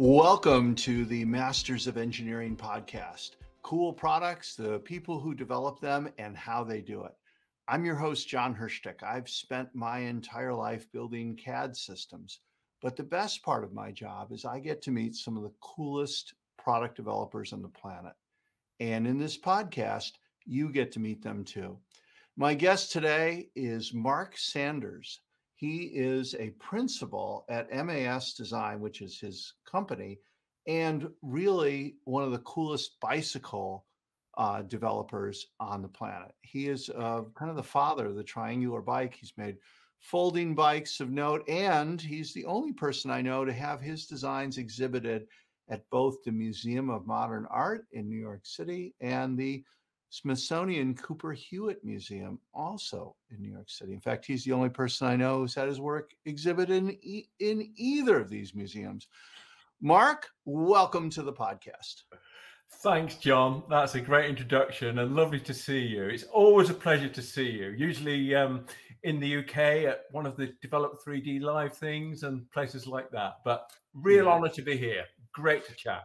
Welcome to the Masters of Engineering podcast. Cool products, the people who develop them, and how they do it. I'm your host, John Hershtick. I've spent my entire life building CAD systems, but the best part of my job is I get to meet some of the coolest product developers on the planet. And in this podcast, you get to meet them too. My guest today is Mark Sanders. He is a principal at MAS Design, which is his company, and really one of the coolest bicycle developers on the planet. He is kind of the father of the triangular bike. He's made folding bikes of note, and he's the only person I know to have his designs exhibited at both the Museum of Modern Art in New York City and the Smithsonian Cooper Hewitt Museum, also in New York City. In fact, he's the only person I know who's had his work exhibited in either of these museums. Mark, welcome to the podcast. Thanks, John. That's a great introduction and lovely to see you. It's always a pleasure to see you. Usually in the UK at one of the Develop 3D Live things and places like that. But real honor to be here. Great to chat.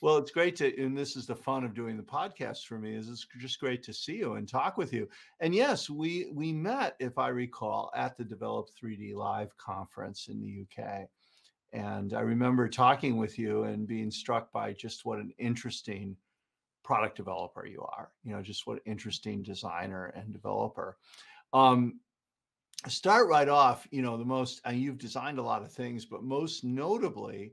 Well, it's great to, and this is the fun of doing the podcast for me, is it's just great to see you and talk with you. And yes, we met, if I recall, at the Develop 3D Live conference in the UK. And I remember talking with you and being struck by just what an interesting product developer you are, you know, just what an interesting designer and developer. Start right off, you know, the most, and you've designed a lot of things, but most notably,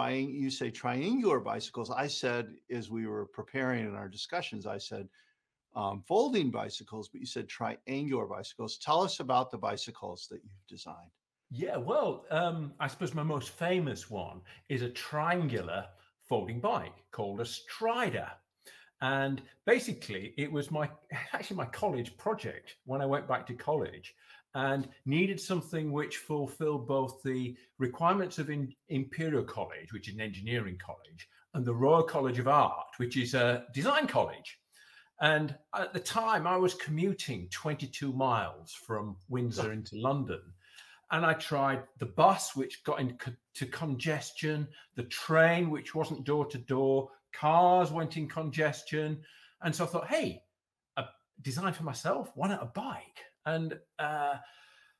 you say triangular bicycles. I said, as we were preparing in our discussions, I said folding bicycles, but you said triangular bicycles. Tell us about the bicycles that you've designed. Yeah, well, I suppose my most famous one is a triangular folding bike called a STRiDA. And basically, it was actually my college project when I went back to college, and needed something which fulfilled both the requirements of Imperial College, which is an engineering college, and the Royal College of Art, which is a design college. And at the time, I was commuting 22 miles from Windsor into London. And I tried the bus, which got into congestion, the train, which wasn't door to door, cars went in congestion. And so I thought, hey, a design for myself, why not a bike? And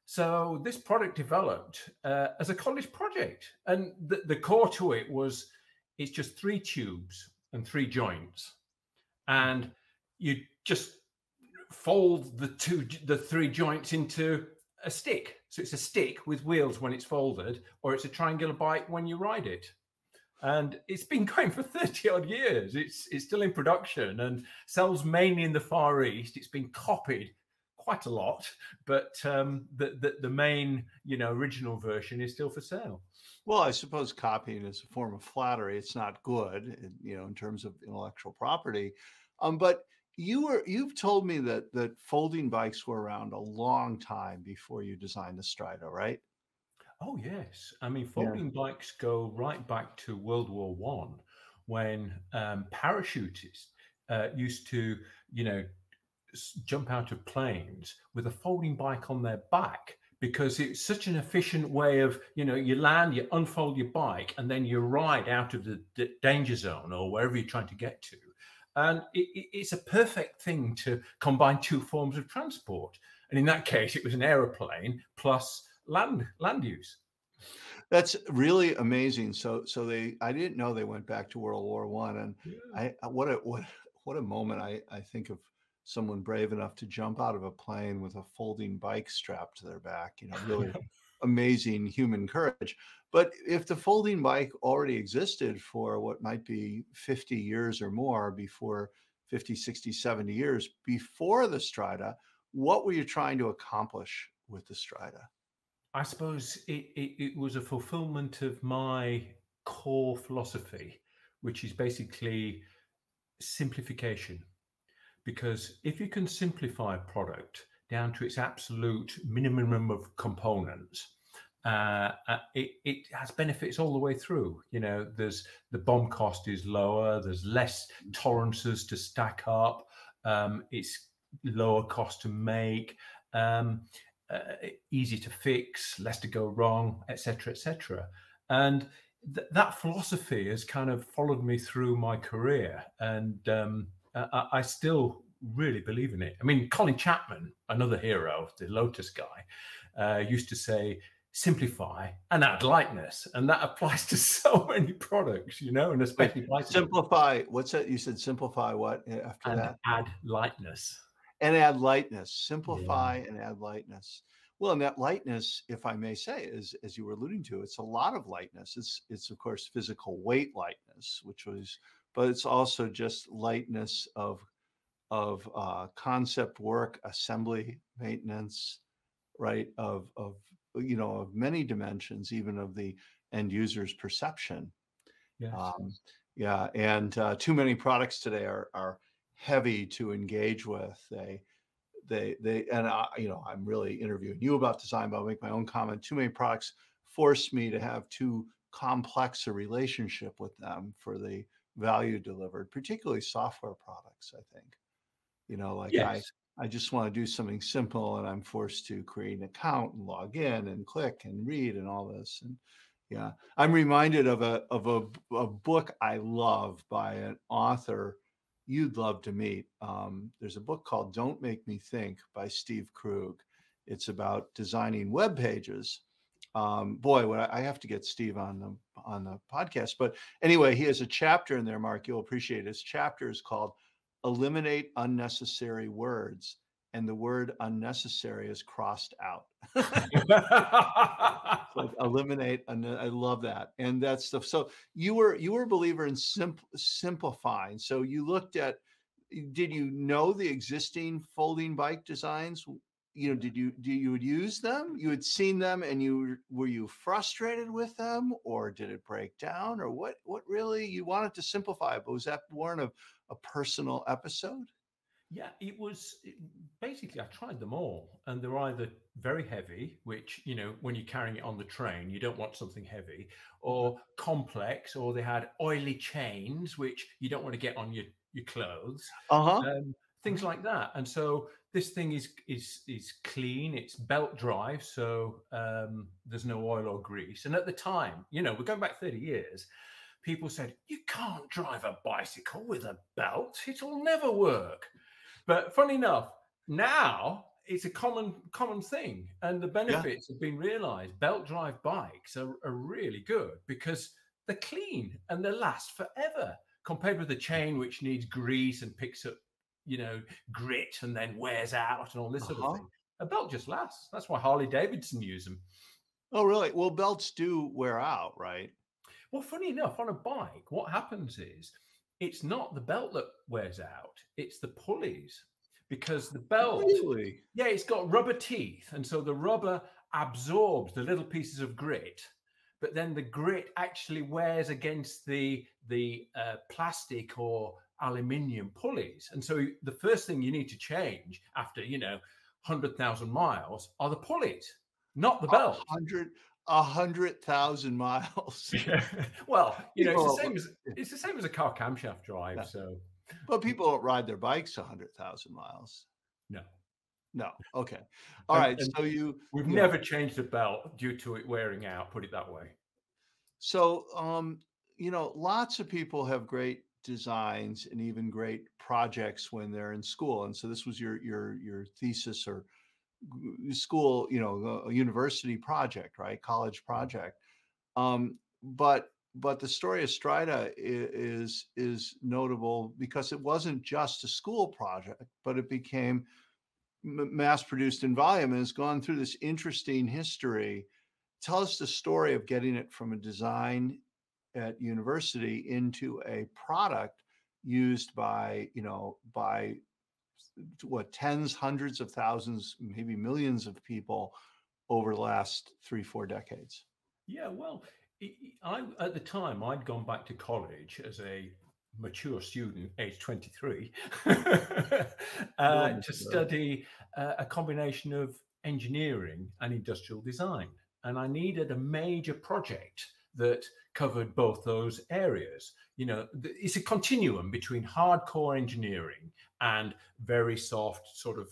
so this product developed as a college project. And the core to it was, it's just 3 tubes and 3 joints. And you just fold the three joints into a stick. So it's a stick with wheels when it's folded, or it's a triangular bike when you ride it. And it's been going for 30 odd years. It's still in production and sells mainly in the Far East. It's been copied quite a lot, but the main, you know, original version is still for sale. Well, I suppose copying is a form of flattery. It's not good, you know, in terms of intellectual property. But you've told me that folding bikes were around a long time before you designed the STRiDA, right? Oh yes, I mean folding bikes go right back to World War I, when parachutists used to, you know, jump out of planes with a folding bike on their back, because it's such an efficient way of, you know, you land, you unfold your bike, and then you ride out of the danger zone or wherever you're trying to get to. And it's a perfect thing to combine 2 forms of transport. And in that case, it was an aeroplane plus land use. That's really amazing. So I didn't know they went back to World War I, and yeah. What a moment. I think of someone brave enough to jump out of a plane with a folding bike strapped to their back, you know, really amazing human courage. But if the folding bike already existed for what might be 50 years or more before, 50, 60, 70 years before the STRiDA, what were you trying to accomplish with the STRiDA? I suppose it was a fulfillment of my core philosophy, which is basically simplification. Because if you can simplify a product down to its absolute minimum of components, it has benefits all the way through. You know, the BOM cost is lower, there's less tolerances to stack up, it's lower cost to make, easy to fix, less to go wrong, etc., etc. And that philosophy has kind of followed me through my career, and I still really believe in it. I mean, Colin Chapman, another hero, the Lotus guy, used to say, simplify and add lightness, and that applies to so many products, you know, and especially simplify. What's that? You said simplify what after and that? Add lightness. And add lightness. Simplify and add lightness. Well, and that lightness, if I may say, is, as you were alluding to, it's a lot of lightness. It's of course physical weight lightness, which was, but it's also just lightness of concept work, assembly, maintenance, right? Of you know, of many dimensions, even of the end user's perception. Yes. Yeah, and too many products today are heavy to engage with. They and I, you know, I'm really interviewing you about design, but I'll make my own comment. Too many products force me to have too complex a relationship with them for the value delivered, particularly software products, I think. You know, like yes. I just want to do something simple, and I'm forced to create an account and log in and click and read and all this. And yeah, I'm reminded of a book I love by an author you'd love to meet. There's a book called "Don't Make Me Think" by Steve Krug. It's about designing web pages. Boy, I have to get Steve on the podcast. But anyway, he has a chapter in there, Mark. You'll appreciate it. His chapter is called "Eliminate Unnecessary Words," and the word unnecessary is crossed out. Like eliminate. I love that. And that's stuff. So you were a believer in simplifying. So you looked at, did you know the existing folding bike designs? You know, did you use them? You had seen them, and were you frustrated with them, or did it break down, or what really you wanted to simplify? But was that born of a personal episode? Yeah, it was basically, I tried them all, and they're either very heavy, which, you know, when you're carrying it on the train, you don't want something heavy, or complex, or they had oily chains, which you don't want to get on your clothes, things like that. And so this thing is clean, it's belt dry, so there's no oil or grease. And at the time, you know, we're going back 30 years. People said, you can't drive a bicycle with a belt. It'll never work. But funny enough, now it's a common thing. And the benefits have been realized. Belt drive bikes are really good because they're clean and they last forever compared with the chain, which needs grease and picks up, you know, grit and then wears out and all this sort of thing. A belt just lasts. That's why Harley Davidson use them. Oh, really? Well, belts do wear out, right? Well, funny enough, on a bike, what happens is it's not the belt that wears out, it's the pulleys, because the belt, really? Yeah, it's got rubber teeth. And so the rubber absorbs the little pieces of grit, but then the grit actually wears against the plastic or aluminium pulleys. And so the first thing you need to change after, you know, 100,000 miles are the pulleys, not the belt. 100,000 miles. Yeah. Well, you know, it's the same as a car camshaft drive. Yeah. So, but people don't ride their bikes 100,000 miles. No, no. Okay, all right. And so we've never changed a belt due to it wearing out. Put it that way. So, you know, lots of people have great designs and even great projects when they're in school. And so, this was your thesis or school, you know, a university project, right? College project. But the story of STRiDA is notable because it wasn't just a school project, but it became mass produced in volume and has gone through this interesting history. Tell us the story of getting it from a design at university into a product used by, you know, by what, tens, hundreds of thousands, maybe millions of people over the last 3-4 decades? Yeah, well, I, at the time, I'd gone back to college as a mature student, age 23, to study a combination of engineering and industrial design. And I needed a major project that covered both those areas. You know, it's a continuum between hardcore engineering and very soft sort of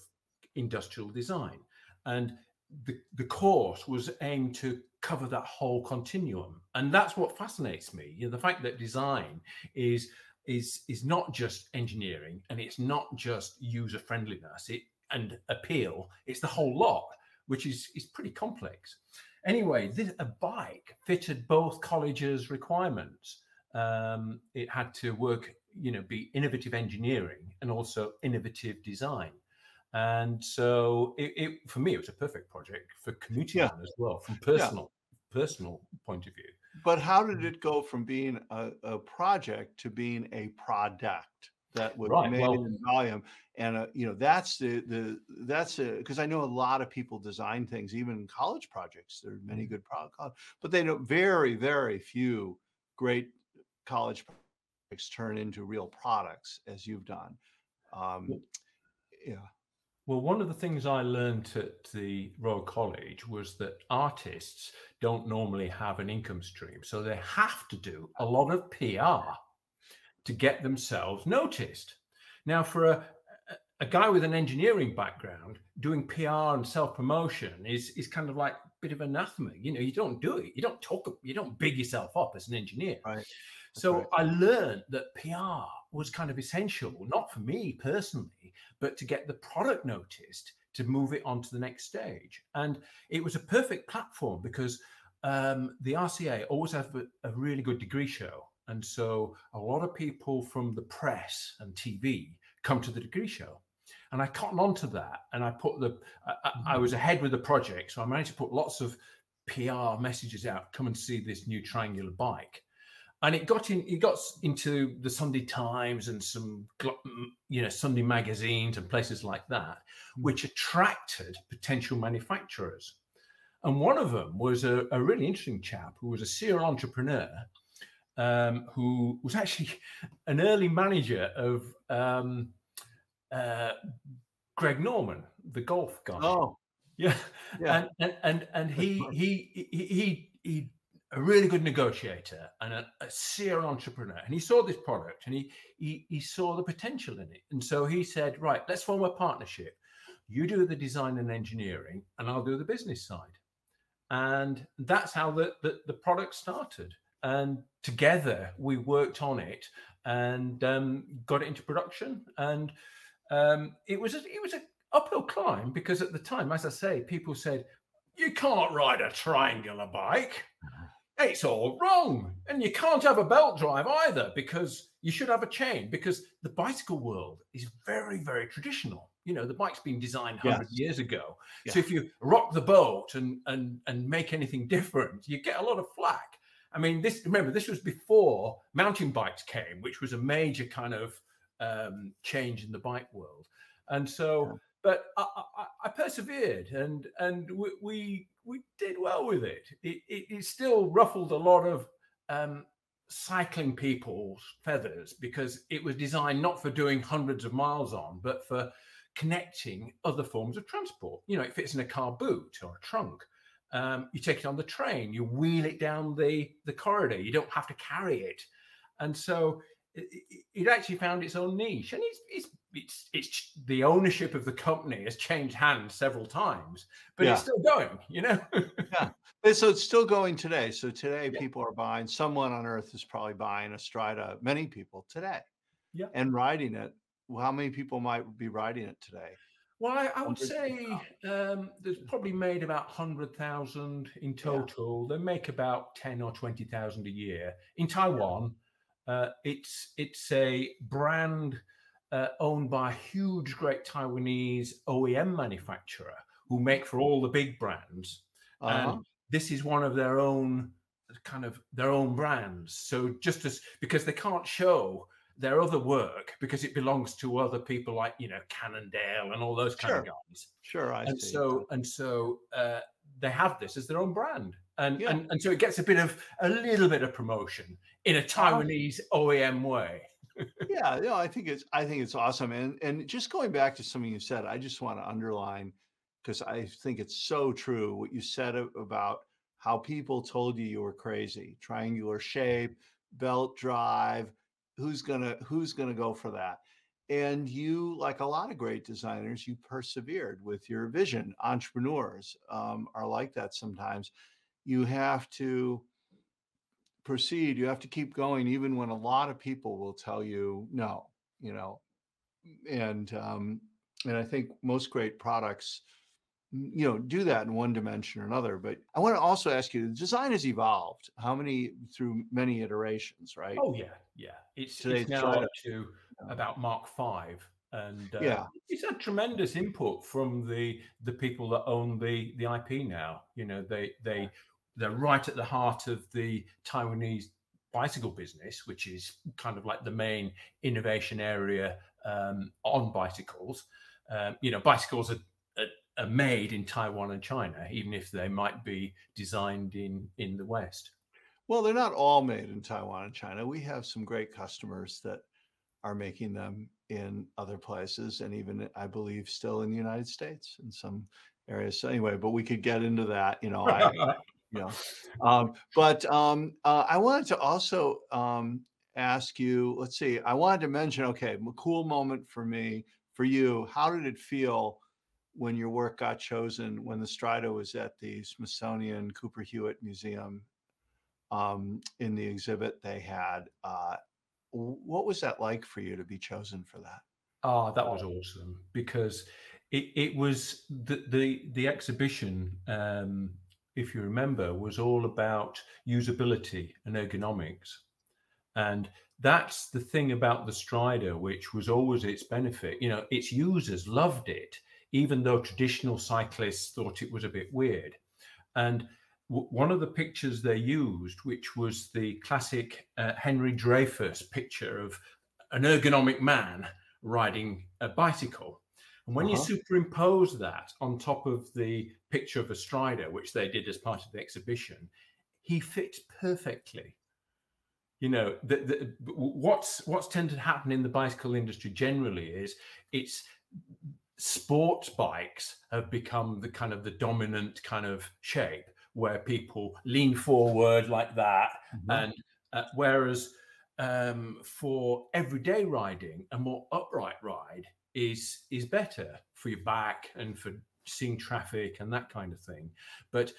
industrial design. And the course was aimed to cover that whole continuum. And that's what fascinates me, the fact that design is not just engineering, and it's not just user friendliness and appeal, it's the whole lot, which is pretty complex. Anyway, a bike fitted both colleges' requirements. It had to work, be innovative engineering and also innovative design. And so for me, it was a perfect project for commuting as well, from personal point of view. But how did it go from being a project to being a product that was made in volume? And that's because I know a lot of people design things, even in college projects. There are many good projects, but they know very, very few great college projects turn into real products, as you've done. Well, one of the things I learned at the Royal College was that artists don't normally have an income stream. So they have to do a lot of PR to get themselves noticed. Now, for a guy with an engineering background, doing PR and self-promotion is kind of like a bit of anathema. You don't do it. You don't talk. You don't big yourself up as an engineer. Right. So I learned that PR was kind of essential, not for me personally, but to get the product noticed, to move it on to the next stage. And it was a perfect platform because the RCA always have a really good degree show. And so a lot of people from the press and TV come to the degree show. And I cottoned onto that, and I put I was ahead with the project. So I managed to put lots of PR messages out, come and see this new triangular bike. And it got into the Sunday Times and some, Sunday magazines and places like that, which attracted potential manufacturers. And one of them was a really interesting chap who was a serial entrepreneur, who was actually an early manager of Greg Norman, the golf guy. Oh, yeah, yeah. And he a really good negotiator and a serial entrepreneur, and he saw this product and he saw the potential in it. And so he said, right, let's form a partnership. You do the design and engineering, and I'll do the business side. And that's how the product started. And together we worked on it and got it into production. And it was an uphill climb, because at the time, as I say, people said, you can't ride a triangular bike. It's all wrong. And you can't have a belt drive either, because you should have a chain, because the bicycle world is very, very traditional. The bike's been designed 100 years ago. Yeah. So if you rock the boat and make anything different, you get a lot of flack. I mean, this was before mountain bikes came, which was a major kind of change in the bike world. And so, but I persevered, and we did well with it. It still ruffled a lot of cycling people's feathers, because it was designed not for doing hundreds of miles on, but for connecting other forms of transport. It fits in a car boot or a trunk. You take it on the train, you wheel it down the corridor. You don't have to carry it. And so it actually found its own niche. And it's the ownership of the company has changed hands several times, but it's still going, So it's still going today. So today people are buying, someone on earth is probably buying a STRiDA, many people today, and riding it. Well, how many people might be riding it today? Well, I would say there's probably made about 100,000 in total. They make about 10 or 20,000 a year in Taiwan. It's a brand owned by a huge, great Taiwanese OEM manufacturer who make for all the big brands. And this is one of their own brands. So just as because they can't show their other work, because it belongs to other people like Cannondale and all those kind of guys. So they have this as their own brand, and so it gets a little bit of promotion in a Taiwanese OEM way. I think it's awesome. And just going back to something you said, I just want to underline, because I think it's so true what you said about how people told you were crazy. Triangular shape, belt drive. Who's gonna go for that? And you, like a lot of great designers, you persevered with your vision. Entrepreneurs are like that sometimes. you have to proceed. You have to keep going, even when a lot of people will tell you no, you know. And I think most great products, you know, do that in one dimension or another. But I want to also ask you, design has evolved. How many, through many iterations, right? Oh yeah, yeah. It's now up to about Mark V, and yeah, it's had tremendous input from the people that own the IP now. You know, they're right at the heart of the Taiwanese bicycle business, which is kind of like the main innovation area on bicycles. You know, bicycles are made in Taiwan and China, even if they might be designed in the West. Well, they're not all made in Taiwan and China. We have some great customers that are making them in other places, and even, I believe, still in the United States in some areas. So anyway, but we could get into that, you know. I wanted to also ask you, let's see, I wanted to mention, okay, a cool moment for me, for you. How did it feel when your work got chosen, when the STRiDA was at the Smithsonian Cooper Hewitt Museum in the exhibit they had? What was that like for you to be chosen for that? Oh, that was awesome, because it was the exhibition, if you remember, was all about usability and ergonomics. And that's the thing about the STRiDA, which was always its benefit. You know, its users loved it, even though traditional cyclists thought it was a bit weird. And one of the pictures they used, which was the classic Henry Dreyfuss picture of an ergonomic man riding a bicycle. And when you superimpose that on top of the picture of a STRiDA, which they did as part of the exhibition, he fits perfectly. You know, what's tended to happen in the bicycle industry generally is it's sports bikes have become the kind of the dominant kind of shape, where people lean forward like that. Mm-hmm. And whereas for everyday riding, a more upright ride is better for your back and for seeing traffic and that kind of thing. But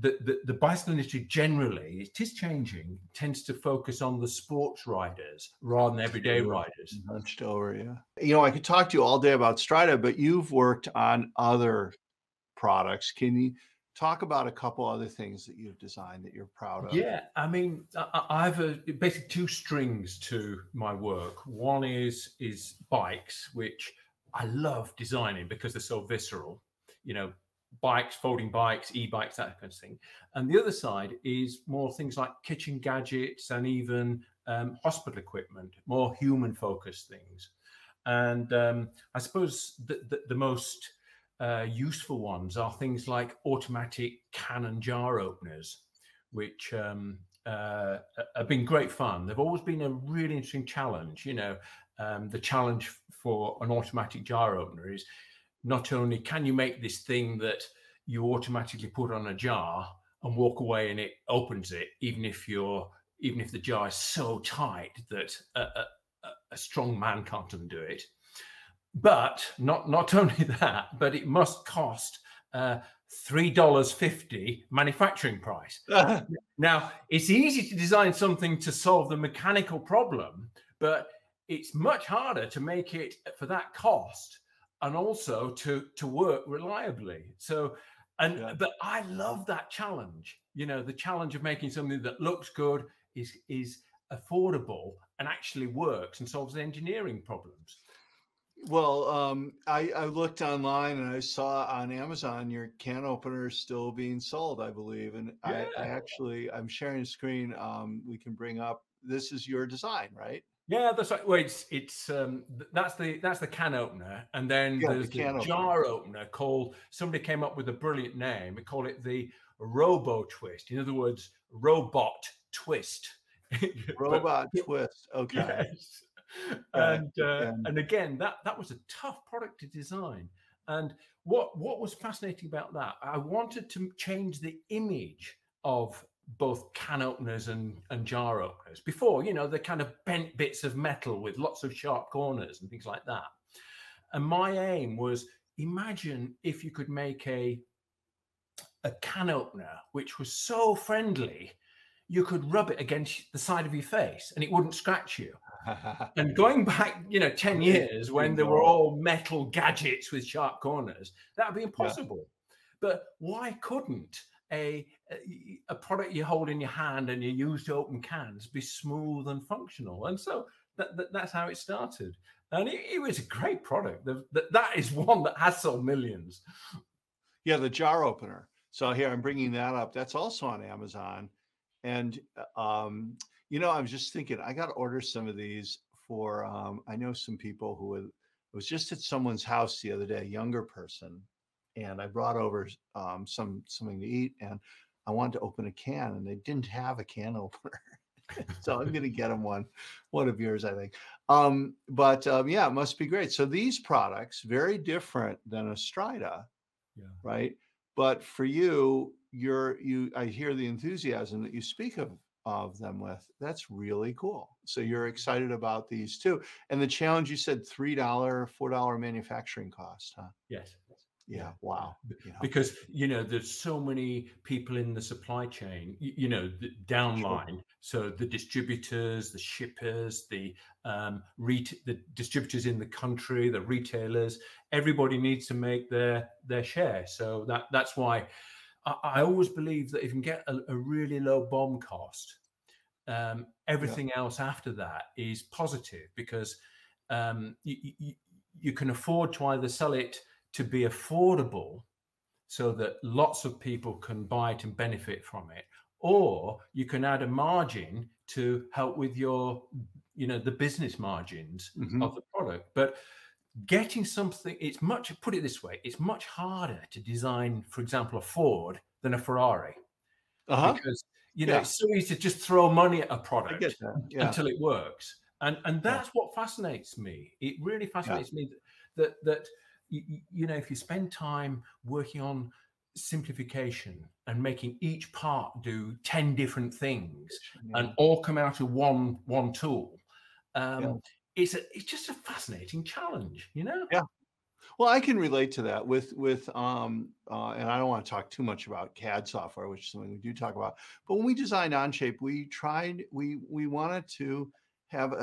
the bicycle industry generally, it is changing, tends to focus on the sports riders rather than everyday riders. Hunched over, yeah. You know, I could talk to you all day about STRiDA, but you've worked on other products. Can you talk about a couple other things that you've designed that you're proud of? Yeah, I mean, I have basically two strings to my work. One is bikes, which I love designing because they're so visceral. You know, bikes, folding bikes, e-bikes, that kind of thing. And the other side is more things like kitchen gadgets and even hospital equipment, more human-focused things. And I suppose the most useful ones are things like automatic can and jar openers, which have been great fun. They've always been a really interesting challenge. You know, the challenge for an automatic jar opener is not only can you make this thing that you automatically put on a jar and walk away and it opens it, even if the jar is so tight that a strong man can't undo it. But not only that, but it must cost $3.50 manufacturing price. Now, it's easy to design something to solve the mechanical problem, but it's much harder to make it for that cost and also to work reliably. So, and yeah. But I love that challenge. You know, the challenge of making something that looks good, is affordable, and actually works and solves the engineering problems. Well, I looked online and I saw on Amazon your can opener is still being sold, I believe. And yeah. I'm sharing a screen. We can bring up. This is your design, right? Yeah, that's right. Well, that's the can opener, and then yeah, there's the jar opener called. Somebody came up with a brilliant name. We call it the Robo Twist. In other words, robot twist. Robot twist. Okay. Yes. And again, that was a tough product to design. And what was fascinating about that, I wanted to change the image of both can openers and jar openers. Before, you know, they're kind of bent bits of metal with lots of sharp corners and things like that. And my aim was, imagine if you could make a can opener, which was so friendly, you could rub it against the side of your face and it wouldn't scratch you. And going back, you know, 10 years when there were all metal gadgets with sharp corners, that would be impossible. Yeah. But why couldn't a product you hold in your hand and you use to open cans be smooth and functional? And so that's how it started. And it was a great product. That is one that has sold millions. Yeah, the jar opener. So here, I'm bringing that up. That's also on Amazon. And, you know, I was just thinking, I got to order some of these for, I know some people who would, I was just at someone's house the other day, a younger person, and I brought over something to eat, and I wanted to open a can, and they didn't have a can opener. So I'm going to get them one of yours, I think. Yeah, it must be great. So these products, very different than a STRiDA, yeah, right? But for you, I hear the enthusiasm that you speak of them with. That's really cool. So you're excited about these too. And the challenge, you said $3, $4 manufacturing cost, huh? Yes. Yeah. Wow. Yeah. Because, you know, there's so many people in the supply chain, you know, the downline. Sure. So the distributors, the shippers, the distributors in the country, the retailers, everybody needs to make their share. So that's why I always believe that if you can get a really low BOM cost, everything else after that is positive, because you can afford to either sell it to be affordable so that lots of people can buy it and benefit from it, or you can add a margin to help with your, you know, the business margins of the product. But getting something, it's much, put it this way, it's much harder to design, for example, a Ford than a Ferrari. Because, you know, it's so easy to just throw money at a product until it works. And that's what fascinates me. It really fascinates me that you know, if you spend time working on simplification and making each part do 10 different things and all come out of one tool, it's just a fascinating challenge, you know? Yeah. Well, I can relate to that with and I don't want to talk too much about CAD software, which is something we do talk about, but when we designed Onshape, we wanted to have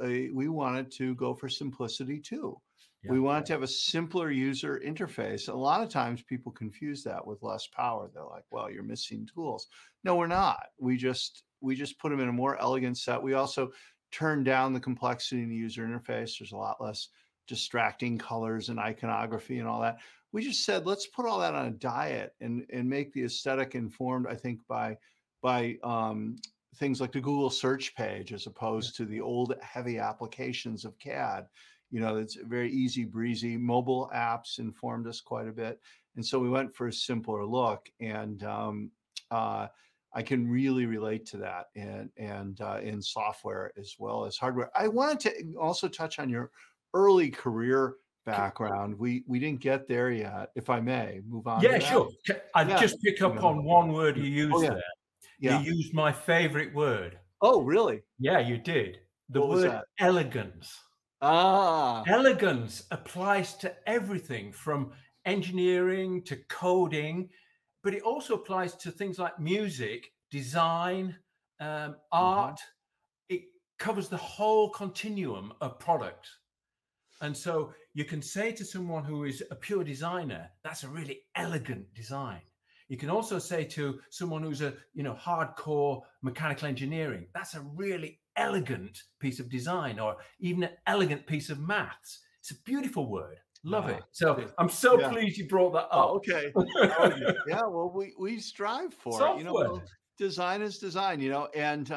we wanted to go for simplicity too. Yeah. We wanted to have a simpler user interface. A lot of times people confuse that with less power. They're like, well, you're missing tools. No, we're not. We just put them in a more elegant set. We also turn down the complexity in the user interface. There's a lot less distracting colors and iconography and all that. We just said, let's put all that on a diet and make the aesthetic informed, I think, by things like the Google search page, as opposed to the old heavy applications of CAD. You know, it's very easy breezy. Mobile apps informed us quite a bit. And so we went for a simpler look. And I can really relate to that and in software as well as hardware. I wanted to also touch on your early career background. We didn't get there yet, if I may. Move on. Yeah, sure. I'd just pick up on one word you used there. Yeah. You used my favorite word. Oh, really? Yeah, you did. The word elegance. Ah. Elegance applies to everything from engineering to coding, but it also applies to things like music, design, art. It covers the whole continuum of products. And so you can say to someone who is a pure designer, that's a really elegant design. You can also say to someone who's a, you know, hardcore mechanical engineering, that's a really elegant piece of design, or even an elegant piece of maths. It's a beautiful word. Love it. So I'm so pleased you brought that up. Oh, okay. Yeah, well, we strive for it. You know, well, design is design, you know, and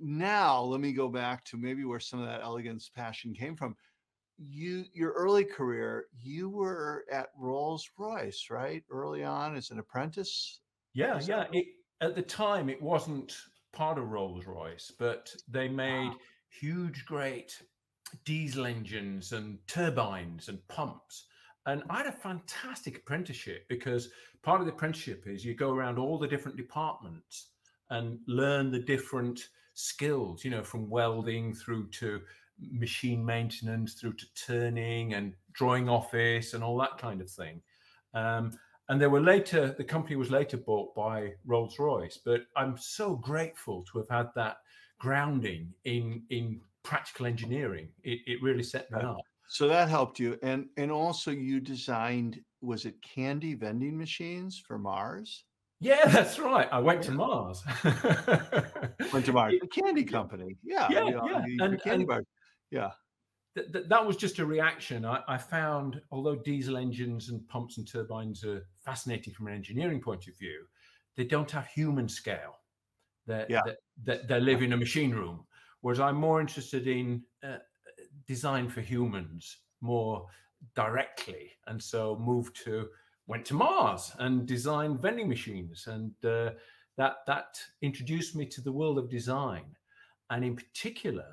now let me go back to maybe where some of that elegance passion came from. Your early career, you were at Rolls-Royce, right? Early on as an apprentice? Yeah, yeah. At the time, it wasn't part of Rolls-Royce, but they made huge, great diesel engines and turbines and pumps. And I had a fantastic apprenticeship, because part of the apprenticeship is you go around all the different departments and learn the different skills, you know, from welding through to machine maintenance through to turning and drawing office and all that kind of thing. And they were later, the company was later bought by Rolls-Royce. But I'm so grateful to have had that grounding in practical engineering. It really set me up. So that helped you. And also you designed, was it candy vending machines for Mars? Yeah, that's right. I went to Mars. Went to Mars. The candy company. Yeah. Yeah. You know, yeah. And candy bars. Yeah. That was just a reaction. I found, although diesel engines and pumps and turbines are fascinating from an engineering point of view, they don't have human scale. They live in a machine room, whereas I'm more interested in design for humans more directly, and so went to Mars and designed vending machines, and that introduced me to the world of design, and in particular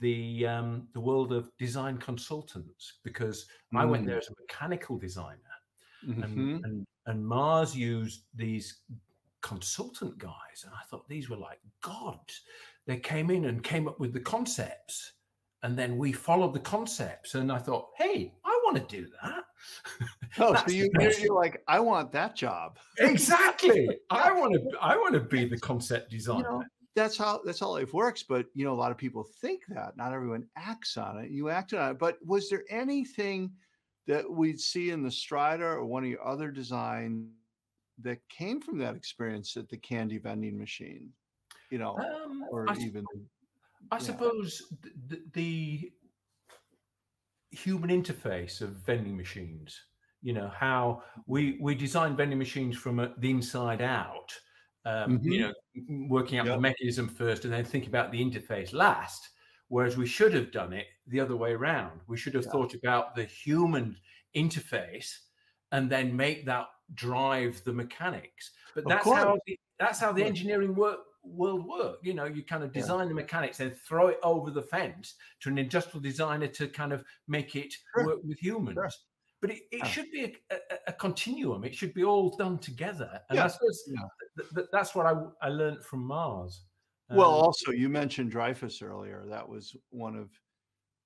the world of design consultants, because I went there as a mechanical designer, and Mars used these consultant guys, and I thought these were like gods. They came in and came up with the concepts, and then we followed the concepts, and I thought, hey, I want to do that. Oh, so you're like, I want that job. Exactly. I want to be the concept designer. You know, that's how life works. But you know, a lot of people think that. Not everyone acts on it. You acted on it. But was there anything that we'd see in the STRiDA or one of your other designs that came from that experience at the candy vending machine, you know, I suppose the human interface of vending machines, you know, how we design vending machines from the inside out, you know, working out the mechanism first and then thinking about the interface last, whereas we should have done it the other way around. We should have thought about the human interface and then make that drive the mechanics. But that's how the engineering world work. You know, you kind of design the mechanics and throw it over the fence to an industrial designer to kind of make it work with humans. But it should be a continuum. It should be all done together. And I suppose that's what I learned from Mars. Well, also you mentioned Dreyfuss earlier. That was one of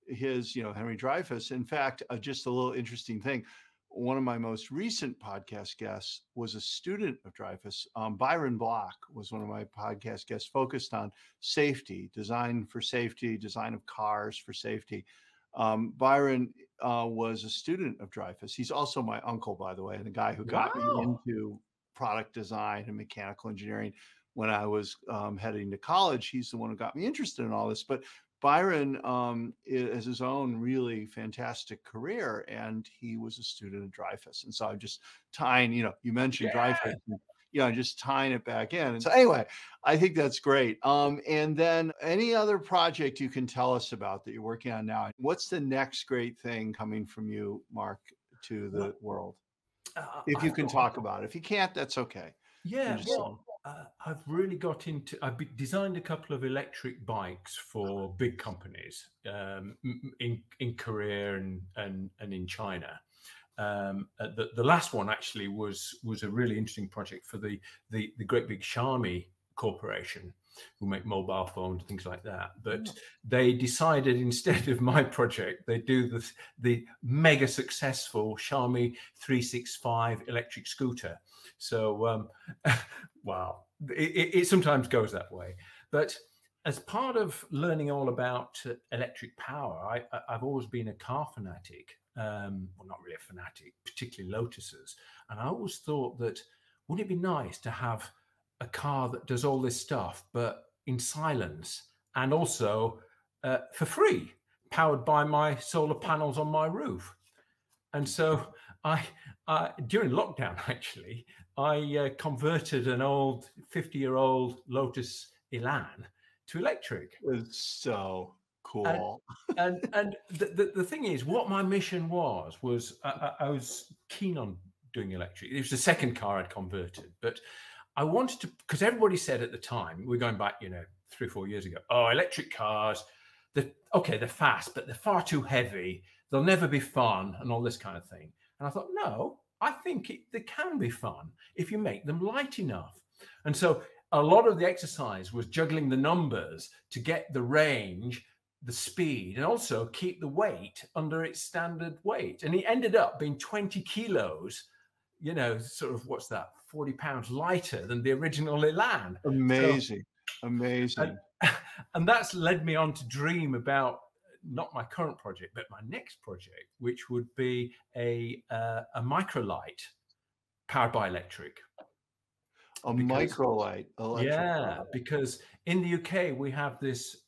his, you know, Henry Dreyfuss. In fact, just a little interesting thing. One of my most recent podcast guests was a student of Dreyfuss. Byron Bloch was one of my podcast guests, focused on safety, design for safety, design of cars for safety. Byron was a student of Dreyfuss. He's also my uncle, by the way, and the guy who got me into product design and mechanical engineering when I was heading to college. He's the one who got me interested in all this. But Byron has his own really fantastic career, and he was a student of Dreyfuss. And so I'm just tying, you know, you mentioned Dreyfuss, you know, just tying it back in. And so anyway, I think that's great. And then any other project you can tell us about that you're working on now? What's the next great thing coming from you, Mark, to the world? If you can talk about it. If you can't, that's okay. Yeah. I've really got into, I've designed a couple of electric bikes for big companies in Korea and in China. The last one actually was a really interesting project for the great big Xiaomi corporation, who make mobile phones and things like that. But they decided, instead of my project, they do the mega successful Xiaomi 365 electric scooter. So, wow, it sometimes goes that way. But as part of learning all about electric power, I've always been a car fanatic. Well, not really a fanatic, particularly Lotuses. And I always thought that, wouldn't it be nice to have a car that does all this stuff, but in silence, and also for free, powered by my solar panels on my roof? And so I during lockdown, actually, I converted an old 50-year-old Lotus Elan to electric. It's so cool. And the thing is, what my mission was I was keen on doing electric. It was the second car I'd converted, but I wanted to, because everybody said at the time, we're going back, you know, 3 or 4 years ago, oh, electric cars, they're fast, but they're far too heavy. They'll never be fun and all this kind of thing. And I thought, no, I think they can be fun if you make them light enough. And so a lot of the exercise was juggling the numbers to get the range, the speed, and also keep the weight under its standard weight. And it ended up being 20 kilos you know, sort of, what's that, 40 pounds lighter than the original Elan. Amazing, so, amazing. And that's led me on to dream about not my current project, but my next project, which would be a microlight powered by electric. A microlight. Yeah, because in the UK, we have this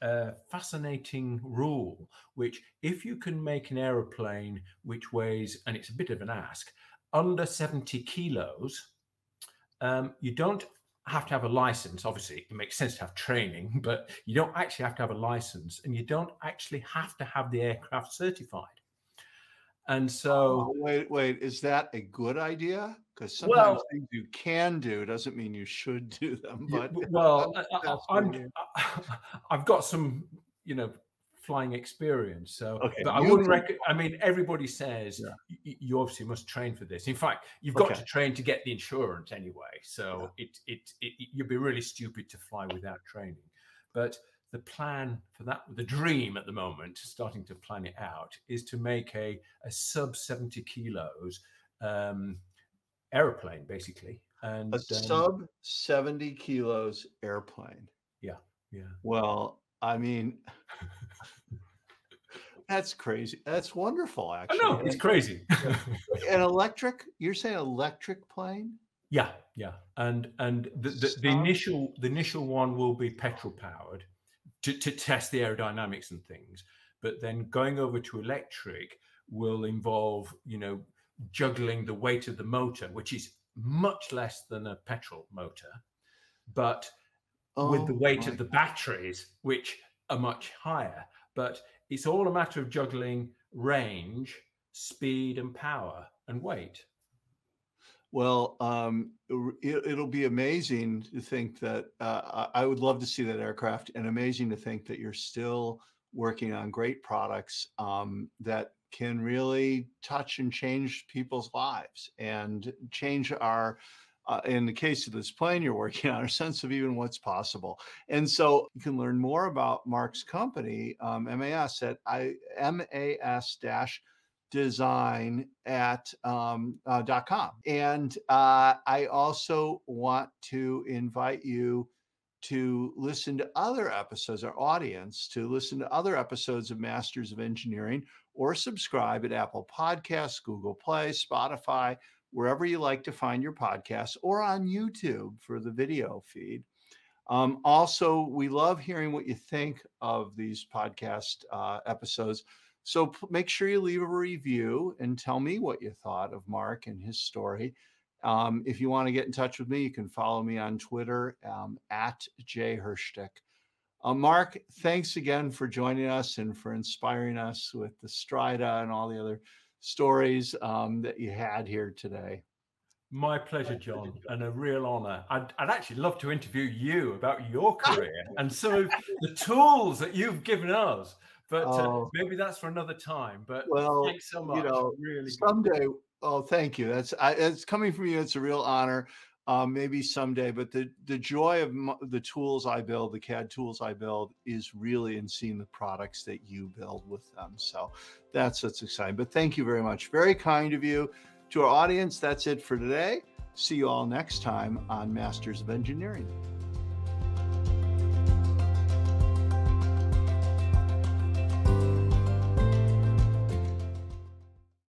fascinating rule, which if you can make an aeroplane which weighs, and it's a bit of an ask, under 70 kilos, you don't have to have a license. Obviously, it makes sense to have training, but you don't actually have to have a license, and you don't actually have to have the aircraft certified. And so, oh, wait, is that a good idea? Because sometimes things you can do doesn't mean you should do them. But well, I've got some, you know, flying experience, so okay, but I wouldn't recommend. I mean, everybody says you obviously must train for this. In fact, you've got to train to get the insurance anyway. So you'd be really stupid to fly without training. But the plan for that, the dream at the moment, starting to plan it out, is to make a sub 70 kilos airplane, basically. And a sub 70 kilos airplane. Yeah, yeah. Well, I mean, that's crazy. That's wonderful, actually. I know, it's crazy. An electric, you're saying electric plane? Yeah, yeah. And the initial one will be petrol powered to test the aerodynamics and things. But then going over to electric will involve, you know, juggling the weight of the motor, which is much less than a petrol motor, but with the weight of the batteries, which are much higher. But it's all a matter of juggling range, speed and power and weight. Well, it'll be amazing to think that I would love to see that aircraft, and amazing to think that you're still working on great products that can really touch and change people's lives and change our, in the case of this plane you're working on, a sense of even what's possible. And so you can learn more about Mark's company, MAS, at mas-design.com. And I also want to invite you to listen to other episodes, our audience, to listen to other episodes of Masters of Engineering, or subscribe at Apple Podcasts, Google Play, Spotify, wherever you like to find your podcasts, or on YouTube for the video feed. Also, we love hearing what you think of these podcast episodes. So make sure you leave a review and tell me what you thought of Mark and his story. If you want to get in touch with me, you can follow me on Twitter at @jhershtick. Mark, thanks again for joining us and for inspiring us with the STRiDA and all the other stories that you had here today. My pleasure, John, and a real honor. I'd actually love to interview you about your career and some of the tools that you've given us, but maybe that's for another time. But thanks so much. You know, really someday. Oh, thank you. That's it's coming from you. It's a real honor. Maybe someday, but the joy of the tools I build, the CAD tools I build, is really in seeing the products that you build with them. So that's exciting. But thank you very much. Very kind of you. To our audience, that's it for today. See you all next time on Masters of Engineering.